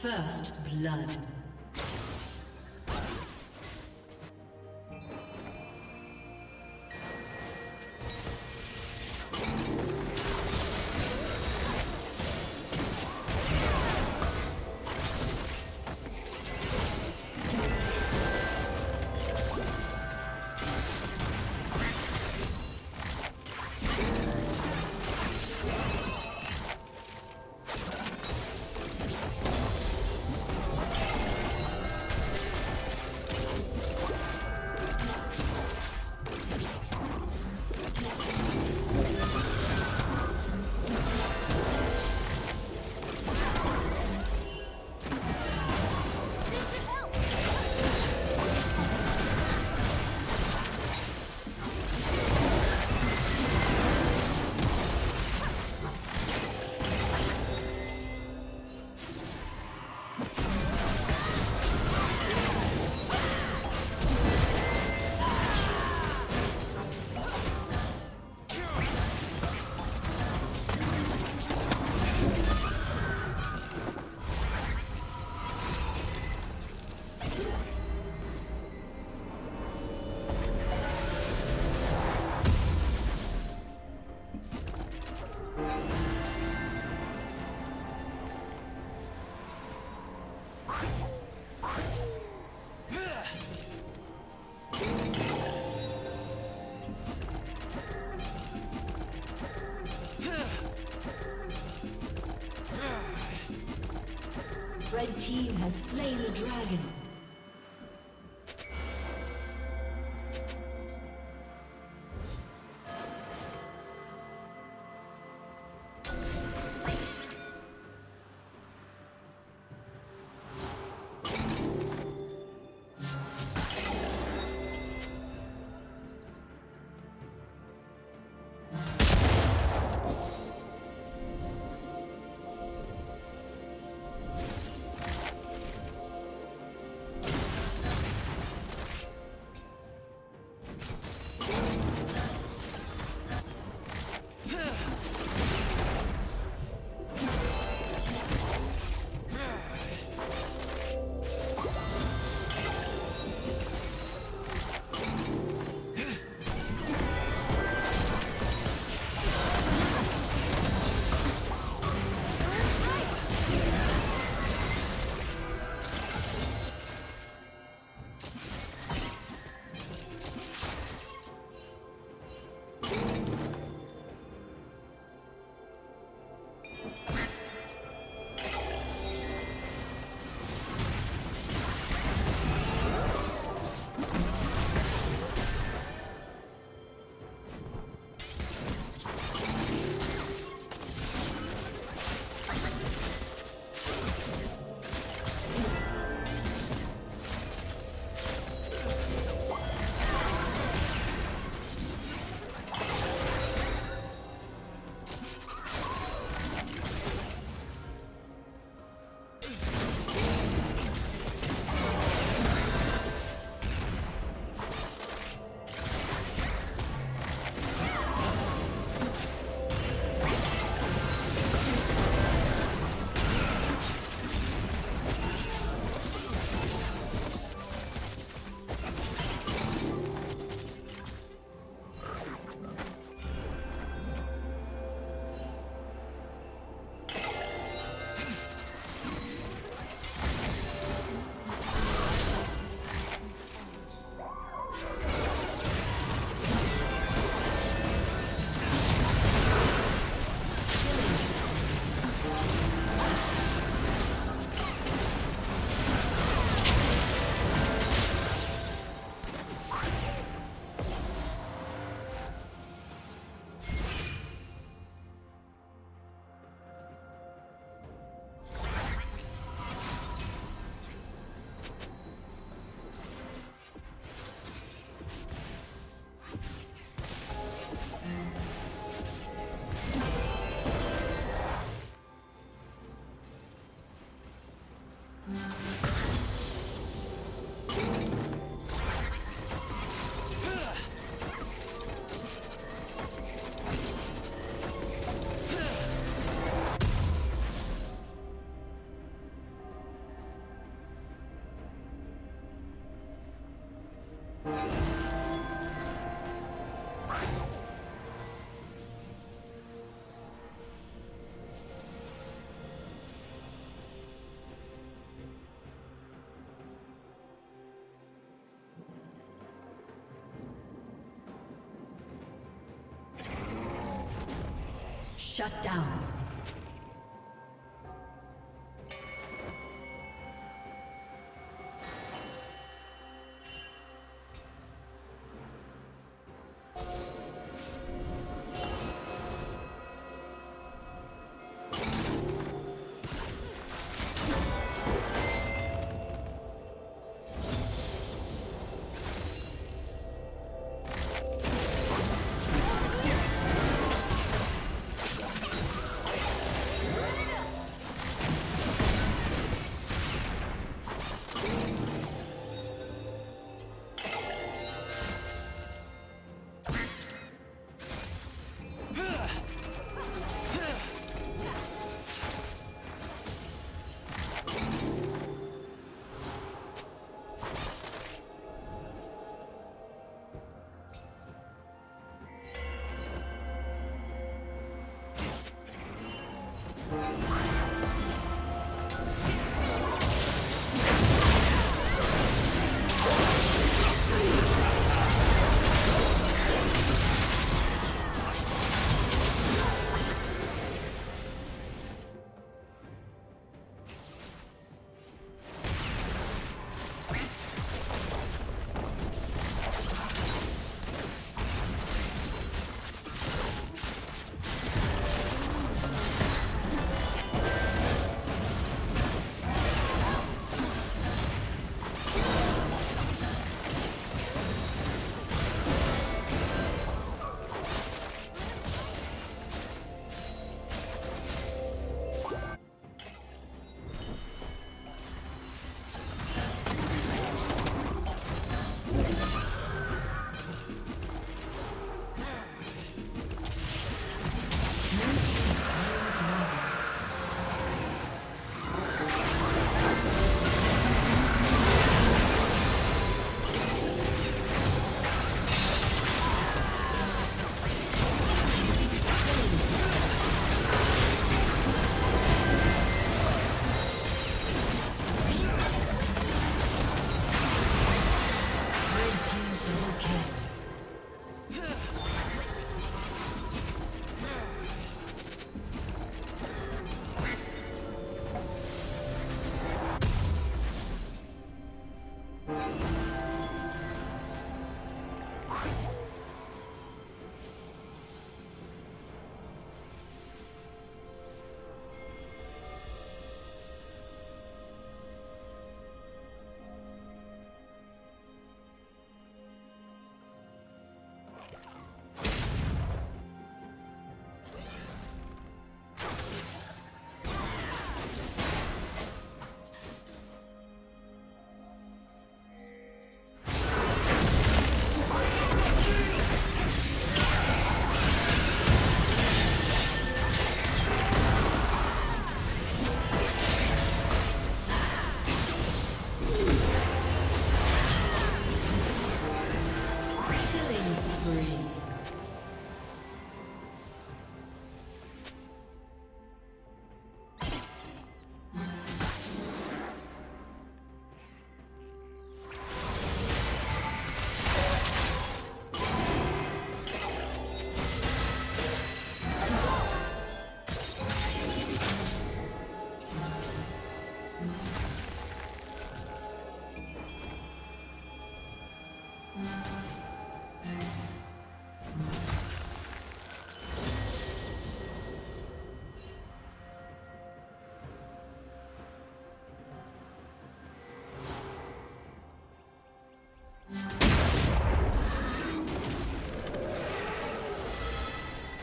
First blood. Red team has slain the dragon. Shut down.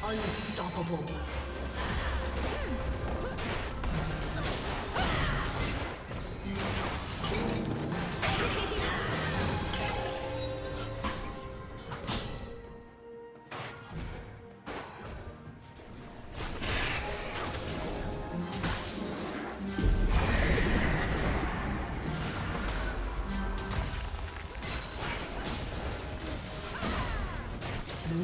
Unstoppable. Blue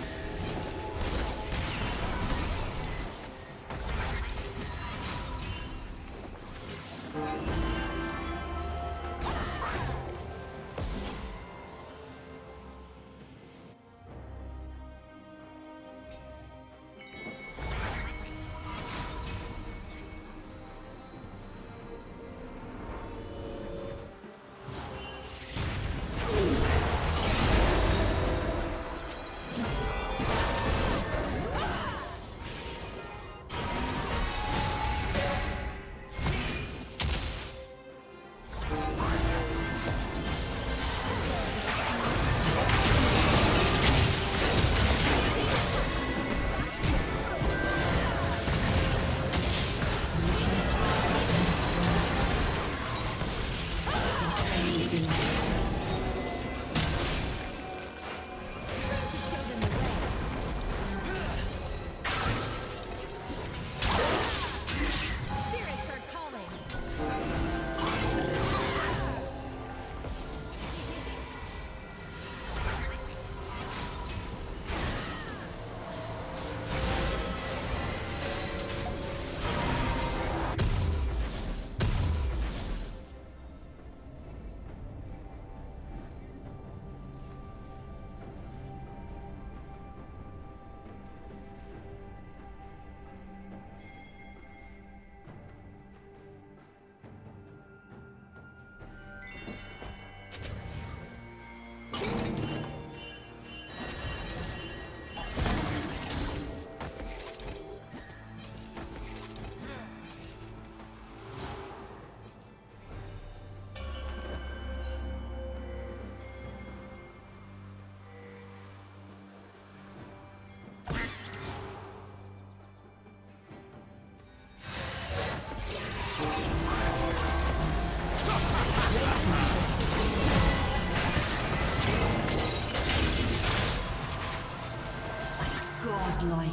godlike.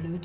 Blue